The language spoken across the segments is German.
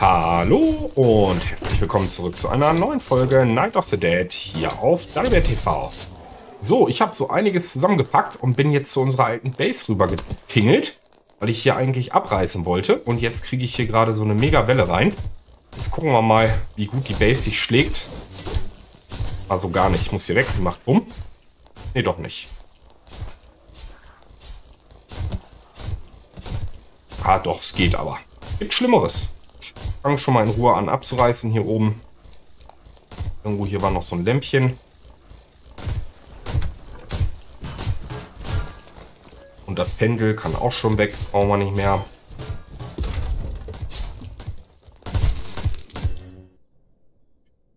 Hallo und herzlich willkommen zurück zu einer neuen Folge Night of the Dead hier auf DaddelBärTV. So, ich habe so einiges zusammengepackt und bin jetzt zu unserer alten Base rüber getingelt, weil ich hier eigentlich abreißen wollte. Und jetzt kriege ich hier gerade so eine Mega-Welle rein. Jetzt gucken wir mal, wie gut die Base sich schlägt. Also gar nicht. Ich muss hier weg. Die macht bumm. Nee, doch nicht. Ah, doch. Es geht aber. Gibt Schlimmeres. Ich fange schon mal in Ruhe an abzureißen hier oben. Irgendwo hier war noch so ein Lämpchen. Und das Pendel kann auch schon weg. Brauchen wir nicht mehr.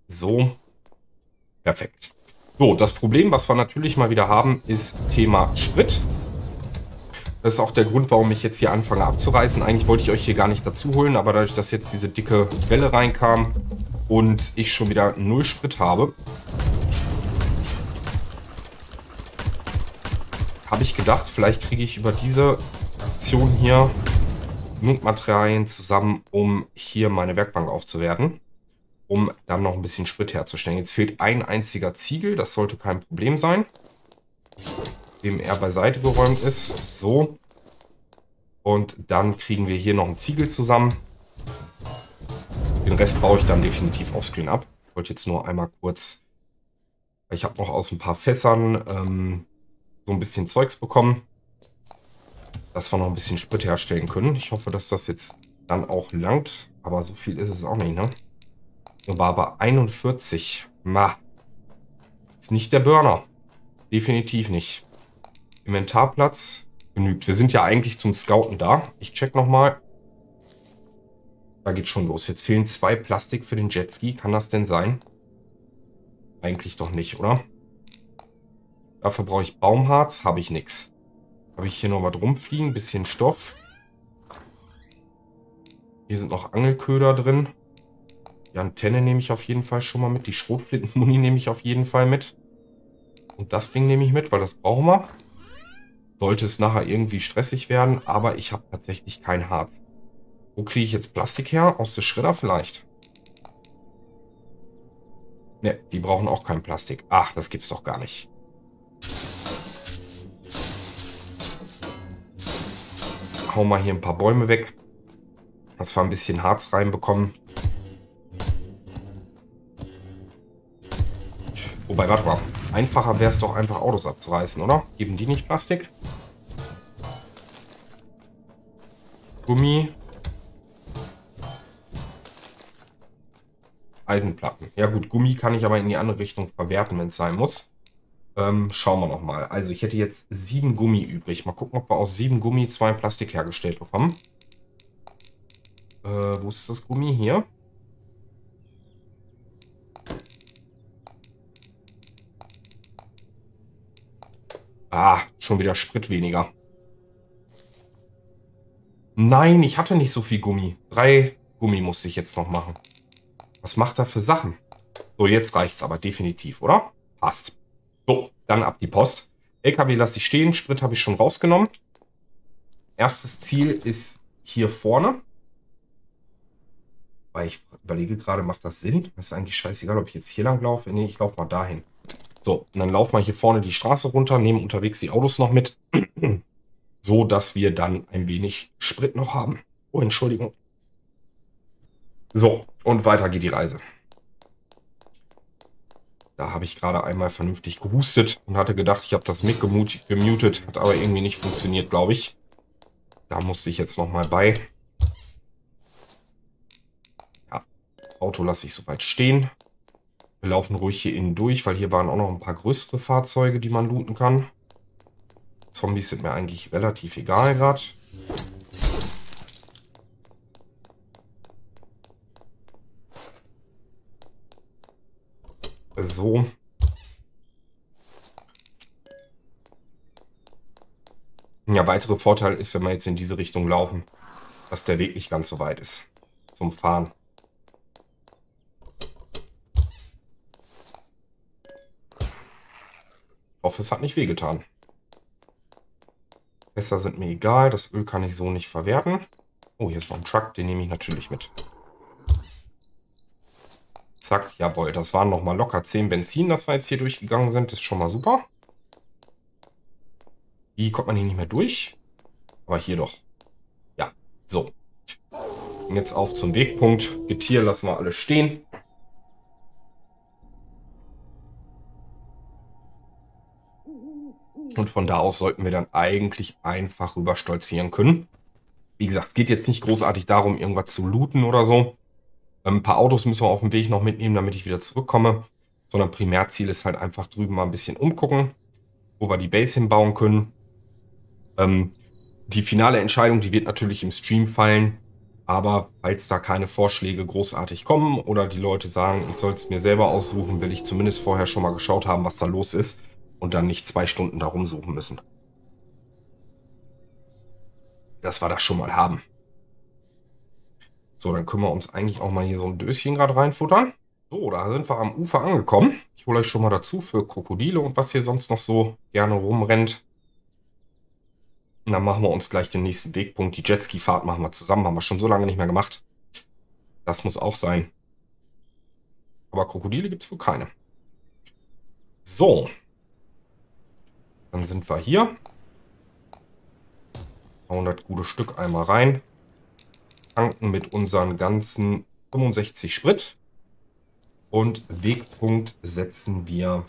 So. Perfekt. So, das Problem, was wir natürlich mal wieder haben, ist Thema Sprit. Das ist auch der Grund, warum ich jetzt hier anfange abzureißen. Eigentlich wollte ich euch hier gar nicht dazu holen, aber dadurch, dass jetzt diese dicke Welle reinkam und ich schon wieder 0 Sprit habe, habe ich gedacht, vielleicht kriege ich über diese Aktion hier genug Materialien zusammen, um hier meine Werkbank aufzuwerten, um dann noch ein bisschen Sprit herzustellen. Jetzt fehlt ein einziger Ziegel, das sollte kein Problem sein. Dem er beiseite geräumt ist. So. Und dann kriegen wir hier noch einen Ziegel zusammen. Den Rest baue ich dann definitiv offscreen ab. Ich wollte jetzt nur einmal kurz... Ich habe noch aus ein paar Fässern so ein bisschen Zeugs bekommen, dass wir noch ein bisschen Sprit herstellen können. Ich hoffe, dass das jetzt dann auch langt. Aber so viel ist es auch nicht, ne? Aber 41. Ma. Ist nicht der Burner. Definitiv nicht. Inventarplatz genügt. Wir sind ja eigentlich zum Scouten da. Ich check nochmal. Da geht schon los. Jetzt fehlen 2 Plastik für den Jetski. Kann das denn sein? Eigentlich doch nicht, oder? Dafür brauche ich Baumharz. Habe ich nichts. Habe ich hier noch was rumfliegen? Bisschen Stoff. Hier sind noch Angelköder drin. Die Antenne nehme ich auf jeden Fall schon mal mit. Die Schrotflintenmuni nehme ich auf jeden Fall mit. Und das Ding nehme ich mit, weil das brauchen wir. Sollte es nachher irgendwie stressig werden, aber ich habe tatsächlich kein Harz. Wo kriege ich jetzt Plastik her? Aus der Schredder vielleicht? Ne, die brauchen auch kein Plastik. Ach, das gibt's doch gar nicht. Hau mal hier ein paar Bäume weg, dass wir ein bisschen Harz reinbekommen. Wobei, warte mal. Einfacher wäre es doch einfach, Autos abzureißen, oder? Geben die nicht Plastik? Gummi. Eisenplatten. Ja gut, Gummi kann ich aber in die andere Richtung verwerten, wenn es sein muss. Schauen wir nochmal. Also ich hätte jetzt 7 Gummi übrig. Mal gucken, ob wir aus 7 Gummi 2 Plastik hergestellt bekommen. Wo ist das Gummi? Hier. Ah, schon wieder Sprit weniger. Nein, ich hatte nicht so viel Gummi. 3 Gummi musste ich jetzt noch machen. Was macht er für Sachen? So, jetzt reicht's aber definitiv, oder? Passt. So, dann ab die Post. LKW lasse ich stehen. Sprit habe ich schon rausgenommen. Erstes Ziel ist hier vorne. Weil ich überlege gerade, macht das Sinn? Das ist eigentlich scheißegal, ob ich jetzt hier lang laufe. Nee, ich laufe mal dahin. So, und dann laufen wir hier vorne die Straße runter, nehmen unterwegs die Autos noch mit, so dass wir dann ein wenig Sprit noch haben. Oh, Entschuldigung. So, und weiter geht die Reise. Da habe ich gerade einmal vernünftig gehustet und hatte gedacht, ich habe das mitgemutet, hat aber irgendwie nicht funktioniert, glaube ich. Da musste ich jetzt nochmal bei. Ja, Auto lasse ich soweit stehen. Wir laufen ruhig hier innen durch, weil hier waren auch noch ein paar größere Fahrzeuge, die man looten kann. Zombies sind mir eigentlich relativ egal gerade. So. Ja, weiterer Vorteil ist, wenn wir jetzt in diese Richtung laufen, dass der Weg nicht ganz so weit ist zum Fahren. Ich hoffe, es hat nicht wehgetan. Fässer sind mir egal. Das Öl kann ich so nicht verwerten. Oh, hier ist noch ein Truck. Den nehme ich natürlich mit. Zack, jawohl. Das waren nochmal locker 10 Benzin, das wir jetzt hier durchgegangen sind. Das ist schon mal super. Hier kommt man hier nicht mehr durch. Aber hier doch. Ja, so. Und jetzt auf zum Wegpunkt. Getier lassen wir alles stehen. Und von da aus sollten wir dann eigentlich einfach rüber stolzieren können. Wie gesagt, es geht jetzt nicht großartig darum, irgendwas zu looten oder so. Ein paar Autos müssen wir auf dem Weg noch mitnehmen, damit ich wieder zurückkomme. Sondern Primärziel ist halt einfach drüben mal ein bisschen umgucken, wo wir die Base hinbauen können. Die finale Entscheidung, die wird natürlich im Stream fallen. Aber falls da keine Vorschläge großartig kommen oder die Leute sagen, ich soll es mir selber aussuchen, will ich zumindest vorher schon mal geschaut haben, was da los ist. Und dann nicht 2 Stunden darum suchen müssen. Dass wir das schon mal haben. So, dann können wir uns eigentlich auch mal hier so ein Döschen gerade reinfuttern. So, da sind wir am Ufer angekommen. Ich hole euch schon mal dazu für Krokodile und was hier sonst noch so gerne rumrennt. Und dann machen wir uns gleich den nächsten Wegpunkt. Die Jetski-Fahrt machen wir zusammen. Haben wir schon so lange nicht mehr gemacht. Das muss auch sein. Aber Krokodile gibt es wohl keine. So. Dann sind wir hier. 100 gute Stück einmal rein. Tanken mit unseren ganzen 65 Sprit. Und Wegpunkt setzen wir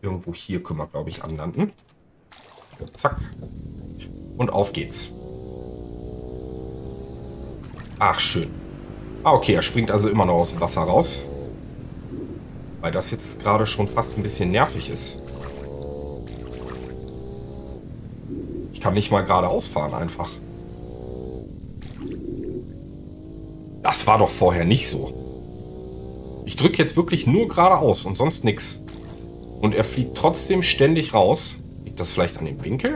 irgendwo hier, können wir glaube ich anlanden. Zack. Und auf geht's. Ach, schön. Ah, okay, er springt also immer noch aus dem Wasser raus. Weil das jetzt gerade schon fast ein bisschen nervig ist. Kann nicht mal geradeaus fahren einfach. Das war doch vorher nicht so. Ich drücke jetzt wirklich nur geradeaus und sonst nichts. Und er fliegt trotzdem ständig raus. Liegt das vielleicht an dem Winkel?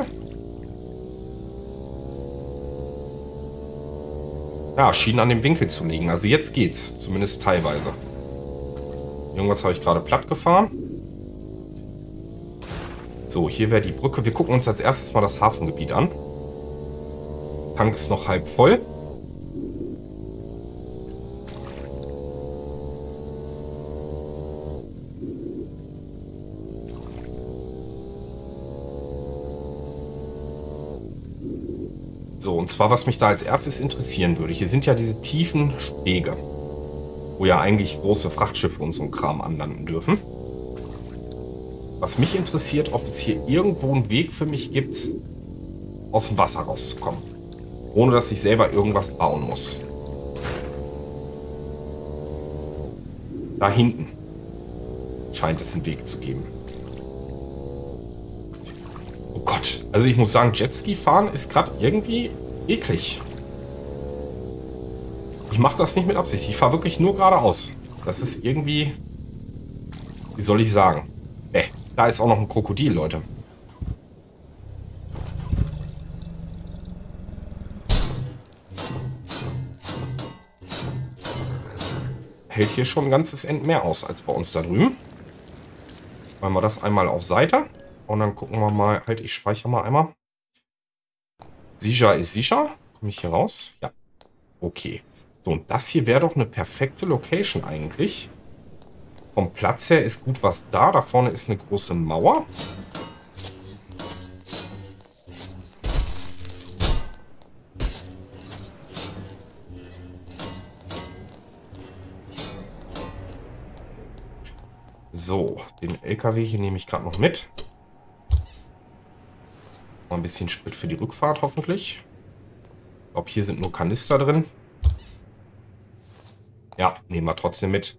Ja, schien an dem Winkel zu liegen. Also jetzt geht's. Zumindest teilweise. Irgendwas habe ich gerade platt gefahren. So, hier wäre die Brücke. Wir gucken uns als erstes mal das Hafengebiet an. Tank ist noch halb voll. So, und zwar, was mich da als erstes interessieren würde. Hier sind ja diese tiefen Stege, wo ja eigentlich große Frachtschiffe und so ein Kram anlanden dürfen. Was mich interessiert, ob es hier irgendwo einen Weg für mich gibt, aus dem Wasser rauszukommen. Ohne, dass ich selber irgendwas bauen muss. Da hinten scheint es einen Weg zu geben. Oh Gott. Also ich muss sagen, Jetski fahren ist gerade irgendwie eklig. Ich mache das nicht mit Absicht. Ich fahre wirklich nur geradeaus. Das ist irgendwie... Wie soll ich sagen? Da ist auch noch ein Krokodil, Leute. Hält hier schon ein ganzes End mehr aus als bei uns da drüben. Machen wir das einmal auf Seite. Und dann gucken wir mal. Halt, ich speichere mal einmal. Sicher ist sicher. Komme ich hier raus? Ja. Okay. So, und das hier wäre doch eine perfekte Location eigentlich. Vom Platz her ist gut was da. Da vorne ist eine große Mauer. So, den LKW hier nehme ich gerade noch mit. Mal ein bisschen Sprit für die Rückfahrt hoffentlich. Ich glaube, hier sind nur Kanister drin. Ja, nehmen wir trotzdem mit.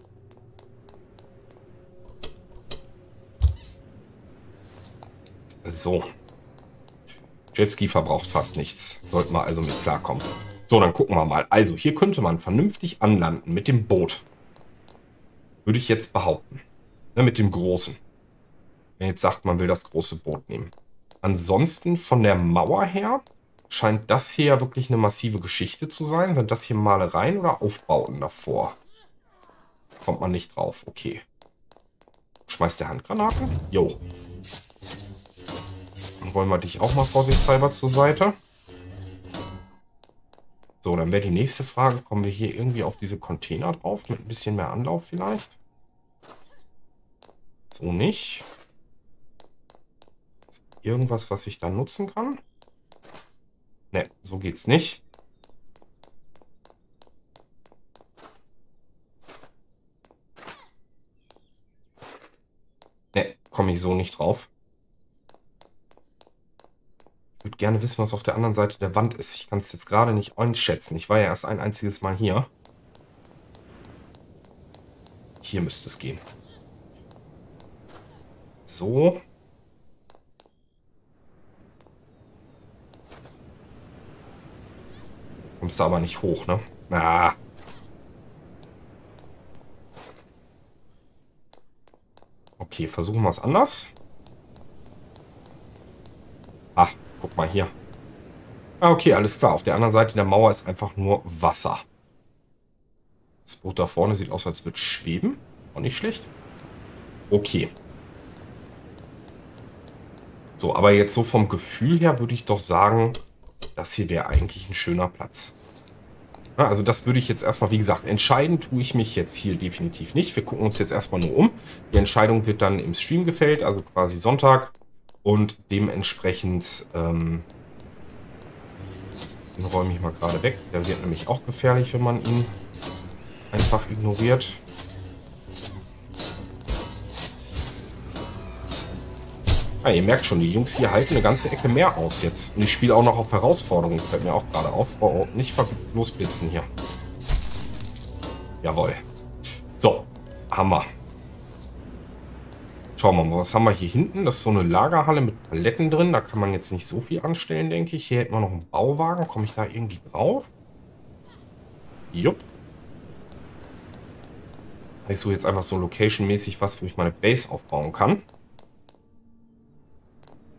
So. Jetski verbraucht fast nichts. Sollten wir also mit klarkommen. So, dann gucken wir mal. Also, hier könnte man vernünftig anlanden mit dem Boot. Würde ich jetzt behaupten. Ne, mit dem großen. Wenn jetzt sagt, man will das große Boot nehmen. Ansonsten von der Mauer her scheint das hier ja wirklich eine massive Geschichte zu sein. Sind das hier Malereien oder Aufbauten davor? Kommt man nicht drauf. Okay. Schmeißt der Handgranaten? Jo. Wollen wir dich auch mal vorsichtshalber zur Seite. So, dann wäre die nächste Frage, kommen wir hier irgendwie auf diese Container drauf, mit ein bisschen mehr Anlauf vielleicht? So nicht. Irgendwas, was ich dann nutzen kann? Ne, so geht's nicht. Ne, komme ich so nicht drauf. Ich würde gerne wissen, was auf der anderen Seite der Wand ist. Ich kann es jetzt gerade nicht einschätzen. Ich war ja erst ein einziges Mal hier. Hier müsste es gehen. So. Kommst du aber nicht hoch, ne? Ah. Okay, versuchen wir es anders. Ach, guck mal hier. Ah, okay, alles klar. Auf der anderen Seite der Mauer ist einfach nur Wasser. Das Boot da vorne sieht aus, als würde es schweben. Auch nicht schlecht. Okay. So, aber jetzt so vom Gefühl her würde ich doch sagen, das hier wäre eigentlich ein schöner Platz. Na, also das würde ich jetzt erstmal, wie gesagt, entscheiden tue ich mich jetzt hier definitiv nicht. Wir gucken uns jetzt erstmal nur um. Die Entscheidung wird dann im Stream gefällt, also quasi Sonntag. Und dementsprechend, den räume ich mal gerade weg. Der wird nämlich auch gefährlich, wenn man ihn einfach ignoriert. Ah, ihr merkt schon, die Jungs hier halten eine ganze Ecke mehr aus jetzt. Und ich spiele auch noch auf Herausforderungen. Fällt mir auch gerade auf. Oh, nicht losblitzen hier. Jawohl. So, haben wir. Schauen wir mal, was haben wir hier hinten? Das ist so eine Lagerhalle mit Paletten drin. Da kann man jetzt nicht so viel anstellen, denke ich. Hier hätten wir noch einen Bauwagen. Komme ich da irgendwie drauf? Jupp. Ich suche jetzt einfach so location-mäßig was, wo ich meine Base aufbauen kann.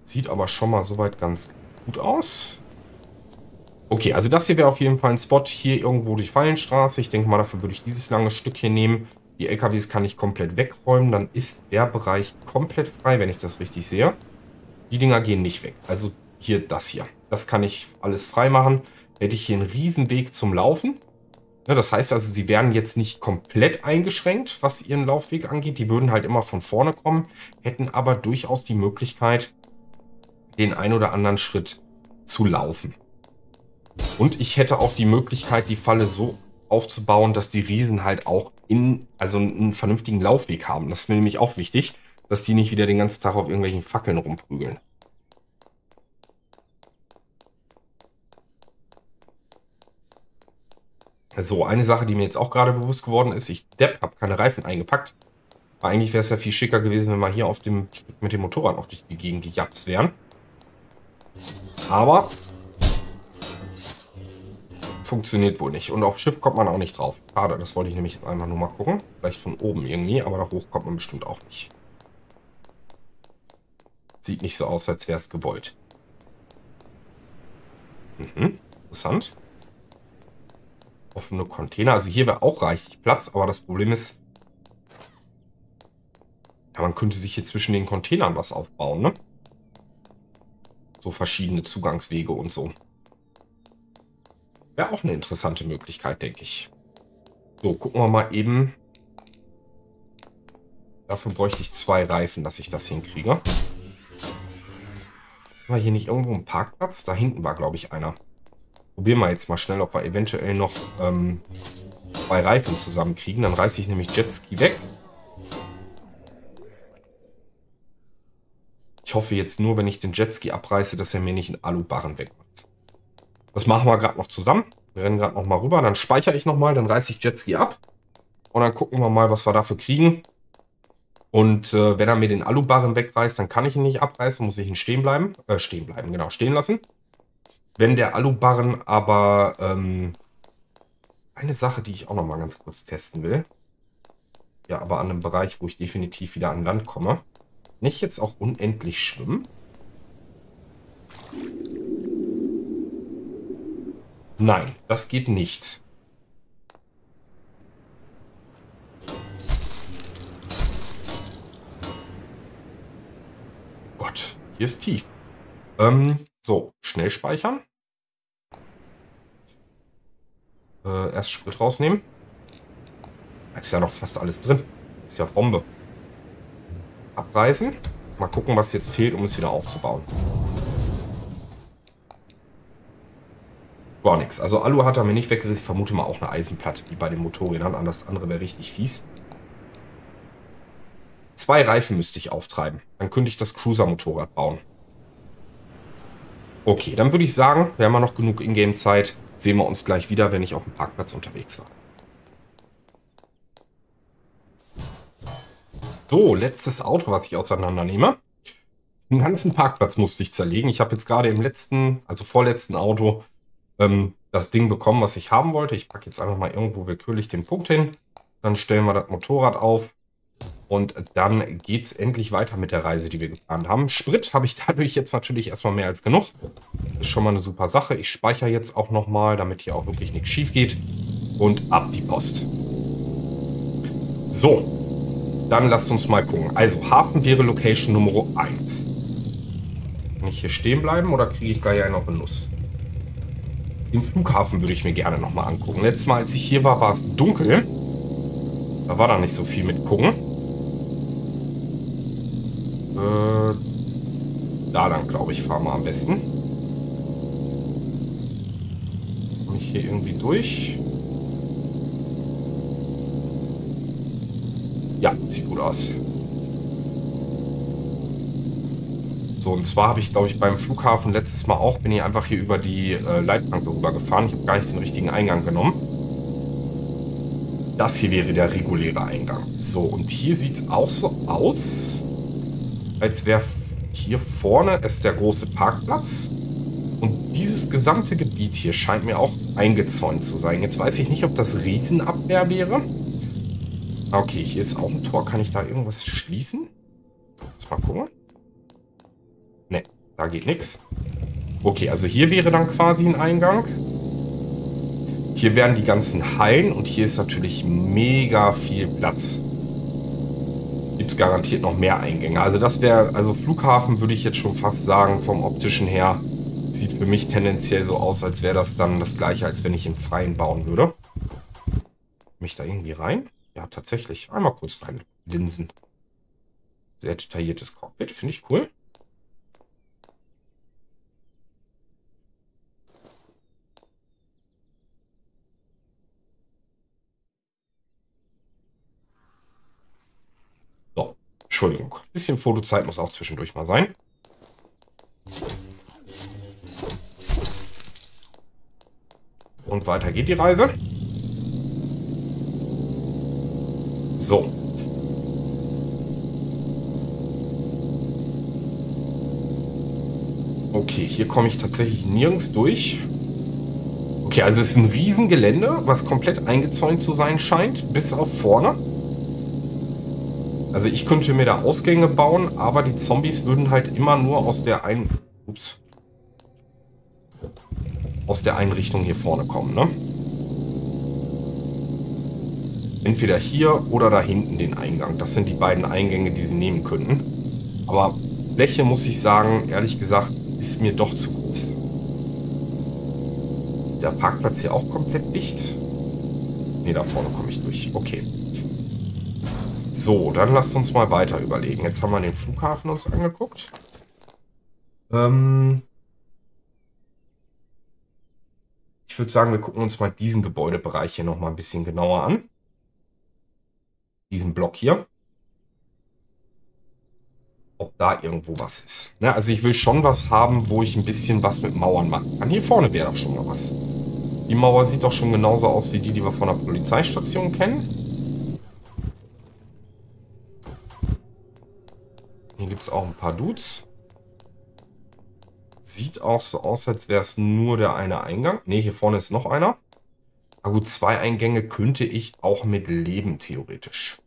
Sieht aber schon mal soweit ganz gut aus. Okay, also das hier wäre auf jeden Fall ein Spot. Hier irgendwo die Fallenstraße. Ich denke mal, dafür würde ich dieses lange Stück hier nehmen. Die LKWs kann ich komplett wegräumen. Dann ist der Bereich komplett frei, wenn ich das richtig sehe. Die Dinger gehen nicht weg. Also hier, das hier. Das kann ich alles frei machen. Hätte ich hier einen riesen Weg zum Laufen. Ja, das heißt also, sie werden jetzt nicht komplett eingeschränkt, was ihren Laufweg angeht. Die würden halt immer von vorne kommen. Hätten aber durchaus die Möglichkeit, den ein oder anderen Schritt zu laufen. Und ich hätte auch die Möglichkeit, die Falle so aufzubauen, dass die Riesen halt auch also einen vernünftigen Laufweg haben. Das ist mir nämlich auch wichtig, dass die nicht wieder den ganzen Tag auf irgendwelchen Fackeln rumprügeln. So, eine Sache, die mir jetzt auch gerade bewusst geworden ist, ich habe keine Reifen eingepackt. Aber eigentlich wäre es ja viel schicker gewesen, wenn wir hier auf dem, mit dem Motorrad auch durch die Gegend gejapst wären. Aber funktioniert wohl nicht. Und auf Schiff kommt man auch nicht drauf. Schade, das wollte ich nämlich jetzt einmal nur mal gucken. Vielleicht von oben irgendwie, aber da hoch kommt man bestimmt auch nicht. Sieht nicht so aus, als wäre es gewollt. Mhm, interessant. Offene Container. Also hier wäre auch reichlich Platz, aber das Problem ist, ja, man könnte sich hier zwischen den Containern was aufbauen, ne? So verschiedene Zugangswege und so. Wäre auch eine interessante Möglichkeit, denke ich. So, gucken wir mal eben. Dafür bräuchte ich 2 Reifen, dass ich das hinkriege. Haben wir hier nicht irgendwo einen Parkplatz? Da hinten war, glaube ich, einer. Probieren wir jetzt mal schnell, ob wir eventuell noch 2 Reifen zusammenkriegen. Dann reiße ich nämlich Jetski weg. Ich hoffe jetzt nur, wenn ich den Jetski abreiße, dass er mir nicht einen Alubarren wegmacht. Das machen wir gerade noch zusammen. Wir rennen gerade noch mal rüber. Dann speichere ich noch mal. Dann reiße ich Jetski ab. Und dann gucken wir mal, was wir dafür kriegen. Und wenn er mir den Alubarren wegreißt, dann kann ich ihn nicht abreißen. Muss ich ihn stehen bleiben. Genau, stehen lassen. Wenn der Alubarren aber... eine Sache, die ich auch noch mal ganz kurz testen will. Ja, aber an einem Bereich, wo ich definitiv wieder an Land komme. Nicht jetzt auch unendlich schwimmen? Nein, das geht nicht. Gott, hier ist tief. So, schnell speichern. Erstschritt rausnehmen. Da ist ja noch fast alles drin. Das ist ja Bombe. Abreißen. Mal gucken, was jetzt fehlt, um es wieder aufzubauen. Gar nichts. Also Alu hat er mir nicht weggerissen. Ich vermute mal auch eine Eisenplatte, wie bei den Motorrädern. An das andere wäre richtig fies. 2 Reifen müsste ich auftreiben. Dann könnte ich das Cruiser-Motorrad bauen. Okay, dann würde ich sagen, wir haben ja noch genug Ingame-Zeit. Sehen wir uns gleich wieder, wenn ich auf dem Parkplatz unterwegs war. So, letztes Auto, was ich auseinandernehme. Den ganzen Parkplatz musste ich zerlegen. Ich habe jetzt gerade im letzten, also vorletzten Auto, das Ding bekommen, was ich haben wollte. Ich packe jetzt einfach mal irgendwo willkürlich den Punkt hin. Dann stellen wir das Motorrad auf. Und dann geht es endlich weiter mit der Reise, die wir geplant haben. Sprit habe ich dadurch jetzt natürlich erstmal mehr als genug. Das ist schon mal eine super Sache. Ich speichere jetzt auch nochmal, damit hier auch wirklich nichts schief geht. Und ab die Post. So, dann lasst uns mal gucken. Also, Hafen wäre Location Nummer 1. Kann ich hier stehen bleiben oder kriege ich gleich einen auf eine Nuss? Den Flughafen würde ich mir gerne nochmal angucken. Letztes Mal, als ich hier war, war es dunkel. Da war da nicht so viel mit gucken. Da lang, glaube ich, fahren wir am besten. Komme ich hier irgendwie durch? Ja, sieht gut aus. So, und zwar habe ich, glaube ich, beim Flughafen letztes Mal auch, bin ich einfach hier über die Leitplanke rübergefahren. Ich habe gar nicht den richtigen Eingang genommen. Das hier wäre der reguläre Eingang. So, und hier sieht es auch so aus, als wäre hier vorne ist der große Parkplatz. Und dieses gesamte Gebiet hier scheint mir auch eingezäunt zu sein. Jetzt weiß ich nicht, ob das Riesenabwehr wäre. Okay, hier ist auch ein Tor. Kann ich da irgendwas schließen? Lass mal gucken. Ne, da geht nichts. Okay, also hier wäre dann quasi ein Eingang. Hier wären die ganzen Hallen. Und hier ist natürlich mega viel Platz. Gibt es garantiert noch mehr Eingänge. Also das wäre, also Flughafen würde ich jetzt schon fast sagen, vom optischen her, sieht für mich tendenziell so aus, als wäre das dann das gleiche, als wenn ich im Freien bauen würde. Mich da irgendwie rein? Ja, tatsächlich. Einmal kurz rein. Linsen. Sehr detailliertes Cockpit, finde ich cool. Entschuldigung, ein bisschen Fotozeit muss auch zwischendurch mal sein. Und weiter geht die Reise. So. Okay, hier komme ich tatsächlich nirgends durch. Okay, also es ist ein Riesengelände, was komplett eingezäunt zu sein scheint, bis auf vorne. Also ich könnte mir da Ausgänge bauen, aber die Zombies würden halt immer nur aus der einen, ups, aus der einen Richtung hier vorne kommen, ne? Entweder hier oder da hinten den Eingang. Das sind die beiden Eingänge, die sie nehmen könnten. Aber Fläche, muss ich sagen, ehrlich gesagt, ist mir doch zu groß. Ist der Parkplatz hier auch komplett dicht? Ne, da vorne komme ich durch. Okay. So, dann lasst uns mal weiter überlegen. Jetzt haben wir den Flughafen uns angeguckt. Ich würde sagen, wir gucken uns mal diesen Gebäudebereich hier nochmal ein bisschen genauer an. Diesen Block hier. Ob da irgendwo was ist. Na, also ich will schon was haben, wo ich ein bisschen was mit Mauern machen kann. Hier vorne wäre doch schon mal was. Die Mauer sieht doch schon genauso aus wie die, die wir von der Polizeistation kennen. Hier gibt es auch ein paar Dudes. Sieht auch so aus, als wäre es nur der eine Eingang. Ne, hier vorne ist noch einer. Aber gut, 2 Eingänge könnte ich auch mit leben, theoretisch.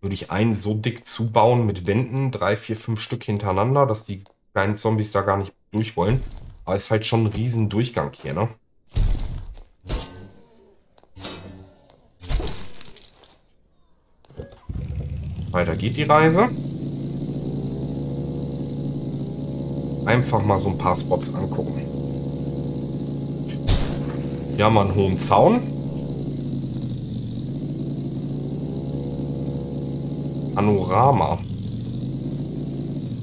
Würde ich einen so dick zubauen mit Wänden, 3, 4, 5 Stück hintereinander, dass die kleinen Zombies da gar nicht durch wollen. Aber ist halt schon ein riesen Durchgang hier, ne? Weiter geht die Reise. Einfach mal so ein paar Spots angucken. Wir haben einen hohen Zaun. Panorama.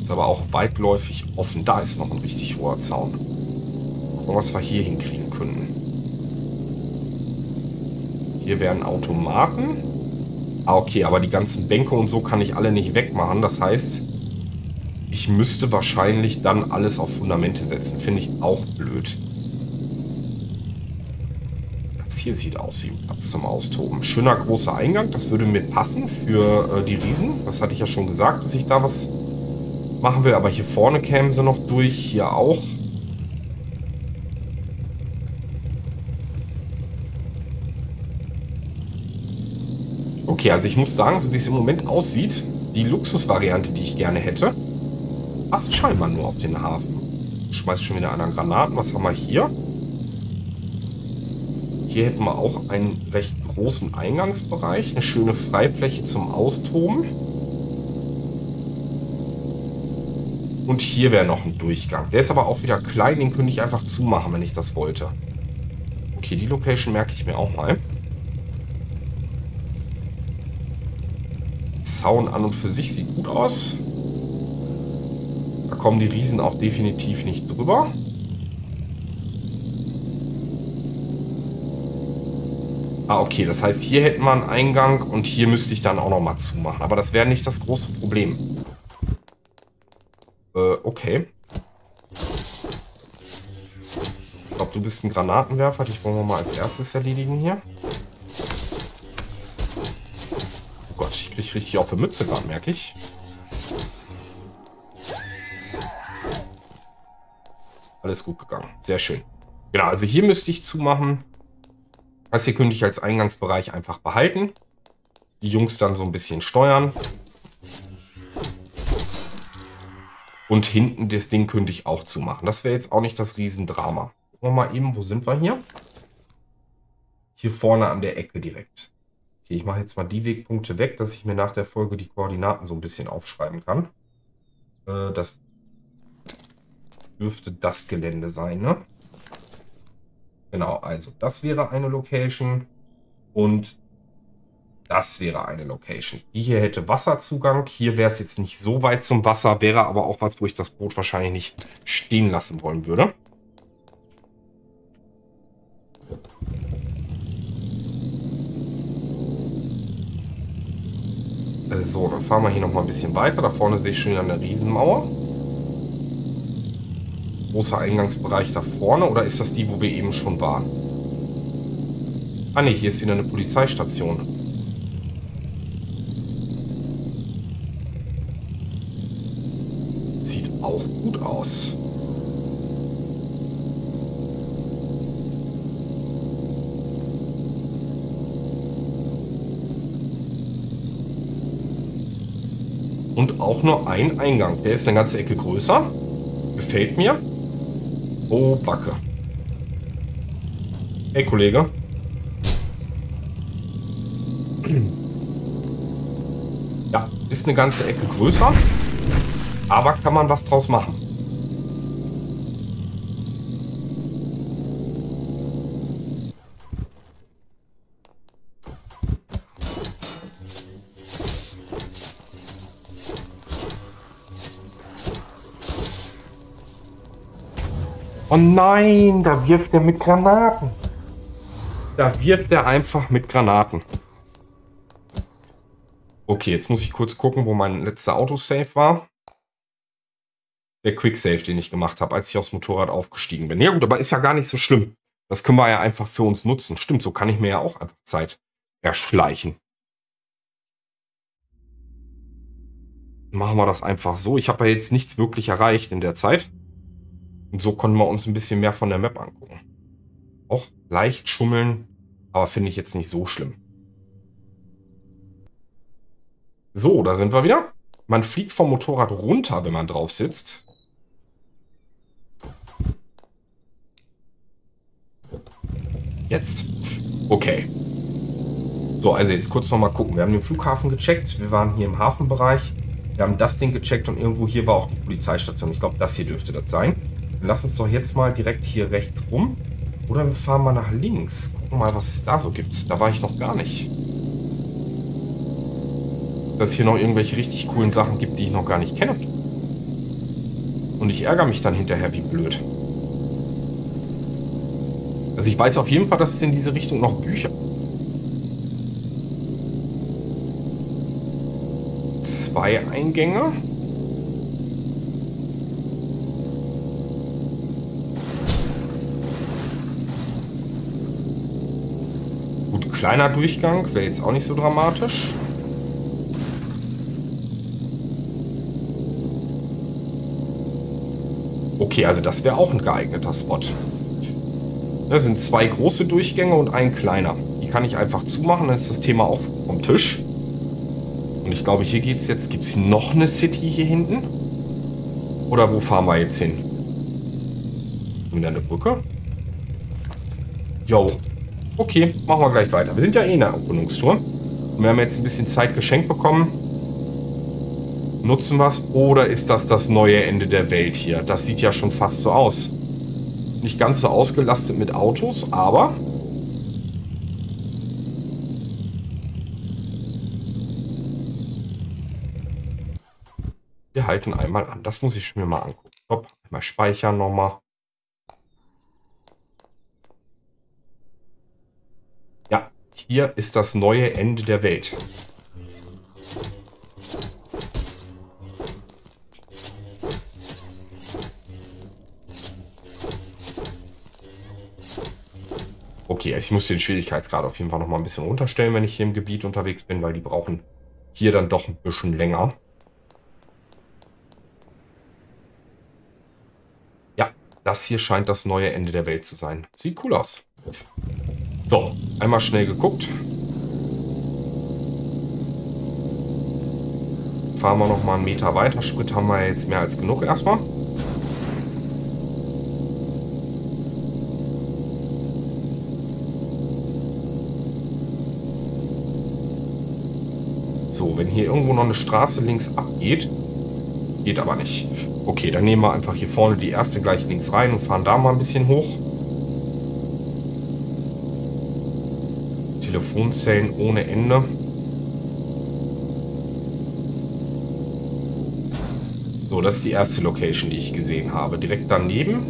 Ist aber auch weitläufig offen. Da ist noch ein richtig hoher Zaun. Gucken, was wir hier hinkriegen können. Hier wären Automaten. Ah, okay, aber die ganzen Bänke und so kann ich alle nicht wegmachen. Das heißt, ich müsste wahrscheinlich dann alles auf Fundamente setzen. Finde ich auch blöd. Das hier sieht aus wie ein Platz zum Austoben. Schöner großer Eingang. Das würde mir passen für die Riesen. Das hatte ich ja schon gesagt, dass ich da was machen will. Aber hier vorne kämen sie noch durch. Hier auch. Okay, also ich muss sagen, so wie es im Moment aussieht, die Luxusvariante, die ich gerne hätte, passt scheinbar nur auf den Hafen. Schmeißt schon wieder einen Granaten. Was haben wir hier? Hier hätten wir auch einen recht großen Eingangsbereich. Eine schöne Freifläche zum Austoben. Und hier wäre noch ein Durchgang. Der ist aber auch wieder klein. Den könnte ich einfach zumachen, wenn ich das wollte. Okay, die Location merke ich mir auch mal. Zaun an und für sich sieht gut aus. Da kommen die Riesen auch definitiv nicht drüber. Ah, okay, das heißt, hier hätten wir einen Eingang und hier müsste ich dann auch nochmal zumachen. Aber das wäre nicht das große Problem. Okay. Ich glaube, du bist ein Granatenwerfer. Dich wollen wir mal als erstes erledigen hier. Oh Gott, ich kriege richtig auf die Mütze gerade, merke ich. Alles gut gegangen. Sehr schön. Genau, also hier müsste ich zumachen. Das hier könnte ich als Eingangsbereich einfach behalten. Die Jungs dann so ein bisschen steuern. Und hinten das Ding könnte ich auch zumachen. Das wäre jetzt auch nicht das Riesendrama. Gucken wir mal eben, wo sind wir hier? Hier vorne an der Ecke direkt. Okay, ich mache jetzt mal die Wegpunkte weg, dass ich mir nach der Folge die Koordinaten so ein bisschen aufschreiben kann. Das dürfte das Gelände sein, ne? Genau, also das wäre eine Location und das wäre eine Location. Die hier hätte Wasserzugang, hier wäre es jetzt nicht so weit zum Wasser, wäre aber auch was, wo ich das Boot wahrscheinlich nicht stehen lassen wollen würde. So, dann fahren wir hier nochmal ein bisschen weiter. Da vorne sehe ich schon wieder eine Riesenmauer. Großer Eingangsbereich da vorne, oder ist das die, wo wir eben schon waren? Ah ne, hier ist wieder eine Polizeistation. Sieht auch gut aus. Und auch nur ein Eingang. Der ist eine ganze Ecke größer. Gefällt mir. Oh, Backe. Hey, Kollege. Ja, ist eine ganze Ecke größer. Aber kann man was draus machen. Oh nein, da wirft er mit Granaten. Da wirft er einfach mit Granaten. Okay, jetzt muss ich kurz gucken, wo mein letzter Autosave war. Der Quicksave, den ich gemacht habe, als ich aufs Motorrad aufgestiegen bin. Ja gut, aber ist ja gar nicht so schlimm. Das können wir ja einfach für uns nutzen. Stimmt, so kann ich mir ja auch einfach Zeit erschleichen. Machen wir das einfach so. Ich habe ja jetzt nichts wirklich erreicht in der Zeit. Und so konnten wir uns ein bisschen mehr von der Map angucken. Auch leicht schummeln, aber finde ich jetzt nicht so schlimm. So, da sind wir wieder. Man fliegt vom Motorrad runter, wenn man drauf sitzt. Jetzt. Okay. So, also jetzt kurz nochmal gucken. Wir haben den Flughafen gecheckt. Wir waren hier im Hafenbereich. Wir haben das Ding gecheckt und irgendwo hier war auch die Polizeistation. Ich glaube, das hier dürfte das sein. Lass uns doch jetzt mal direkt hier rechts rum Oder wir fahren mal nach links. Gucken mal, was es da so gibt. Da war ich noch gar nicht. Dass es hier noch irgendwelche richtig coolen Sachen gibt, die ich noch gar nicht kenne. Und ich ärgere mich dann hinterher wie blöd. Also ich weiß auf jeden Fall, dass es in diese Richtung noch Bücher gibt. 2 Eingänge. Gut, kleiner Durchgang, wäre jetzt auch nicht so dramatisch. Okay, also das wäre auch ein geeigneter Spot. Das sind 2 große Durchgänge und ein kleiner. Die kann ich einfach zumachen, dann ist das Thema auch vom Tisch. Und ich glaube, hier geht's jetzt. Gibt es noch eine City hier hinten? Oder wo fahren wir jetzt hin? Wieder eine Brücke? Jo. Okay, machen wir gleich weiter. Wir sind ja eh in der Erkundungstour. Und wir haben jetzt ein bisschen Zeit geschenkt bekommen. Nutzen wir es? Oder ist das das neue Ende der Welt hier? Das sieht ja schon fast so aus. Nicht ganz so ausgelastet mit Autos, aber... Wir halten einmal an. Das muss ich mir mal angucken. Stopp. Einmal speichern nochmal. Ja, hier ist das neue Ende der Welt. Okay, ich muss den Schwierigkeitsgrad auf jeden Fall nochmal ein bisschen runterstellen, wenn ich hier im Gebiet unterwegs bin, weil die brauchen hier dann doch ein bisschen länger. Das hier scheint das neue Ende der Welt zu sein. Sieht cool aus. So, einmal schnell geguckt. Fahren wir noch mal einen Meter weiter. Sprit haben wir jetzt mehr als genug erstmal. So, wenn hier irgendwo noch eine Straße links abgeht, geht aber nicht. Okay, dann nehmen wir einfach hier vorne die erste gleich links rein und fahren da mal ein bisschen hoch. Telefonzellen ohne Ende. So, das ist die erste Location, die ich gesehen habe. Direkt daneben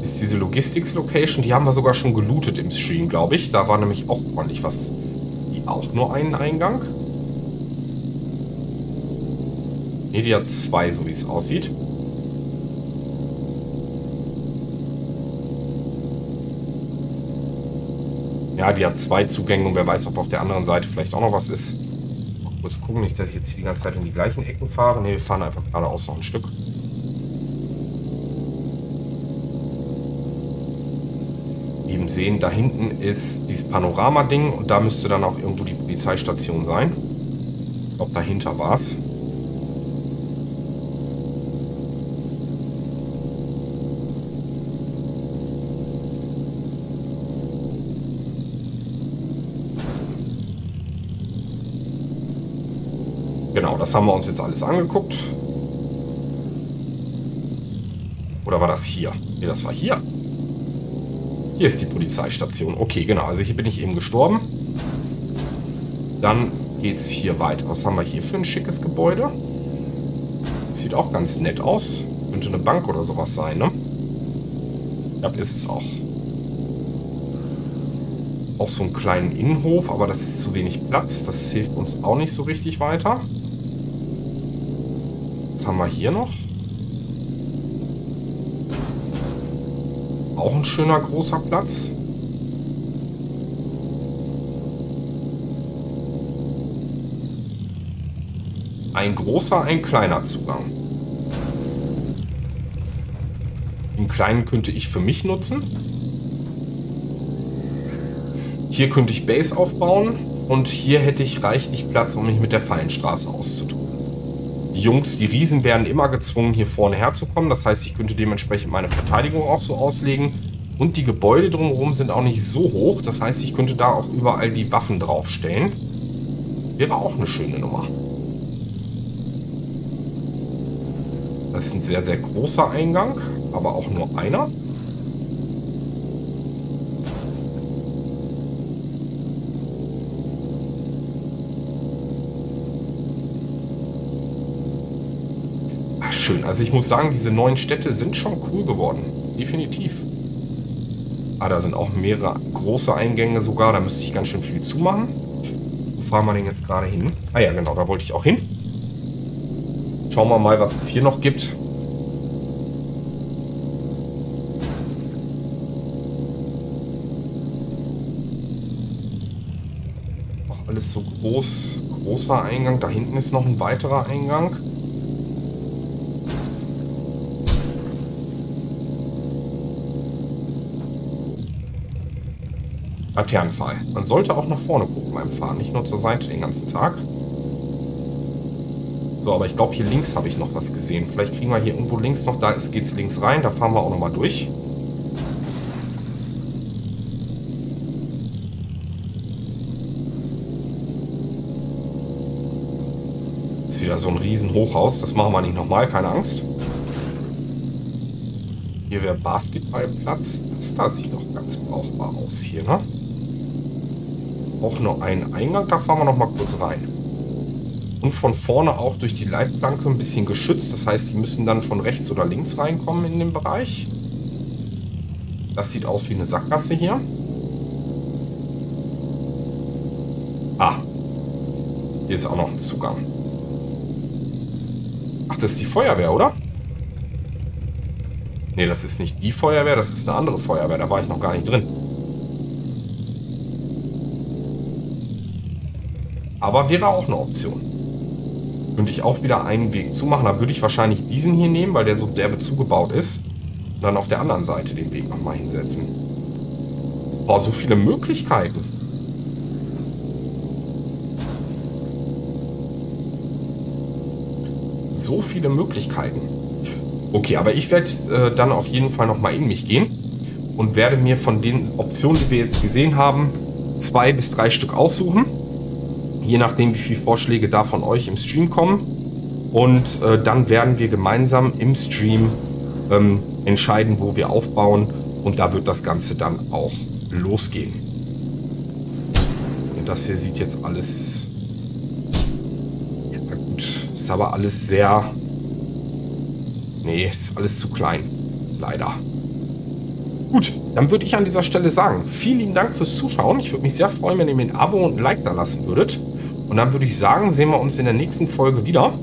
ist diese Logistics-Location. Die haben wir sogar schon gelootet im Stream, glaube ich. Da war nämlich auch ordentlich was. Die auch nur einen Eingang. Ne, die hat 2, so wie es aussieht. Ja, die hat 2 Zugänge und wer weiß, ob auf der anderen Seite vielleicht auch noch was ist. Mal kurz gucken, nicht, dass ich jetzt hier die ganze Zeit in die gleichen Ecken fahre. Ne, wir fahren einfach geradeaus noch ein Stück. Eben sehen, da hinten ist dieses Panorama-Ding und da müsste dann auch irgendwo die Polizeistation sein. Ich glaube, dahinter war es. Genau, das haben wir uns jetzt alles angeguckt. Oder war das hier? Ne, das war hier. Hier ist die Polizeistation. Okay, genau. Also hier bin ich eben gestorben. Dann geht es hier weiter. Was haben wir hier für ein schickes Gebäude? Sieht auch ganz nett aus. Könnte eine Bank oder sowas sein, ne? Das ist es auch. Auch so einen kleinen Innenhof, aber das ist zu wenig Platz. Das hilft uns auch nicht so richtig weiter. Was haben wir hier noch? Auch ein schöner großer Platz. Ein großer, ein kleiner Zugang. Den kleinen könnte ich für mich nutzen. Hier könnte ich Base aufbauen und hier hätte ich reichlich Platz, um mich mit der Fallenstraße auszutun. Die Jungs, die Riesen werden immer gezwungen, hier vorne herzukommen. Das heißt, ich könnte dementsprechend meine Verteidigung auch so auslegen. Und die Gebäude drumherum sind auch nicht so hoch. Das heißt, ich könnte da auch überall die Waffen draufstellen. Wäre auch eine schöne Nummer. Das ist ein sehr, sehr großer Eingang, aber auch nur einer. schön. Also ich muss sagen, diese neuen Städte sind schon cool geworden. Definitiv. Ah, da sind auch mehrere große Eingänge sogar. Da müsste ich ganz schön viel zumachen. Wo fahren wir denn jetzt gerade hin? Ah ja, genau, da wollte ich auch hin. Schauen wir mal, was es hier noch gibt. Auch alles so groß. Großer Eingang. Da hinten ist noch ein weiterer Eingang. Laternenpfahl. Man sollte auch nach vorne gucken beim Fahren, nicht nur zur Seite den ganzen Tag. So, aber ich glaube, hier links habe ich noch was gesehen. Vielleicht kriegen wir hier irgendwo links noch, da geht es links rein, da fahren wir auch nochmal durch. Ist wieder so ein riesen Hochhaus, das machen wir nicht nochmal, keine Angst. Hier wäre Basketballplatz, das sieht doch ganz brauchbar aus hier, ne? Auch nur einen Eingang, da fahren wir noch mal kurz rein. Und von vorne auch durch die Leitplanke ein bisschen geschützt. Das heißt, die müssen dann von rechts oder links reinkommen in den Bereich. Das sieht aus wie eine Sackgasse hier. Ah, hier ist auch noch ein Zugang. Ach, das ist die Feuerwehr, oder? Ne, das ist nicht die Feuerwehr, das ist eine andere Feuerwehr. Da war ich noch gar nicht drin. Aber wäre auch eine Option. Könnte ich auch wieder einen Weg zumachen. Da würde ich wahrscheinlich diesen hier nehmen, weil der so derbe zugebaut ist. Und dann auf der anderen Seite den Weg nochmal hinsetzen. Boah, so viele Möglichkeiten. So viele Möglichkeiten. Okay, aber ich werde dann auf jeden Fall nochmal in mich gehen und werde mir von den Optionen, die wir jetzt gesehen haben, 2 bis 3 Stück aussuchen. Je nachdem, wie viele Vorschläge da von euch im Stream kommen. Und dann werden wir gemeinsam im Stream entscheiden, wo wir aufbauen. Und da wird das Ganze dann auch losgehen. Und das hier sieht jetzt alles... Ja gut, ist aber alles sehr... Nee, ist alles zu klein. Leider. Gut, dann würde ich an dieser Stelle sagen, vielen lieben Dank fürs Zuschauen. Ich würde mich sehr freuen, wenn ihr mir ein Abo und ein Like da lassen würdet. Und dann würde ich sagen, sehen wir uns in der nächsten Folge wieder.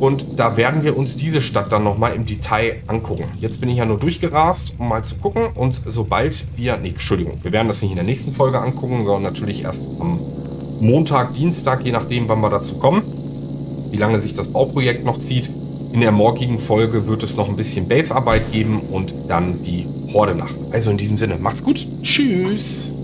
Und da werden wir uns diese Stadt dann nochmal im Detail angucken. Jetzt bin ich ja nur durchgerast, um mal zu gucken. Und sobald wir... Nee, Entschuldigung, wir werden das nicht in der nächsten Folge angucken, sondern natürlich erst am Montag, Dienstag, je nachdem, wann wir dazu kommen. Wie lange sich das Bauprojekt noch zieht. In der morgigen Folge wird es noch ein bisschen Basearbeit geben und dann die Hordenacht. Also in diesem Sinne, macht's gut. Tschüss.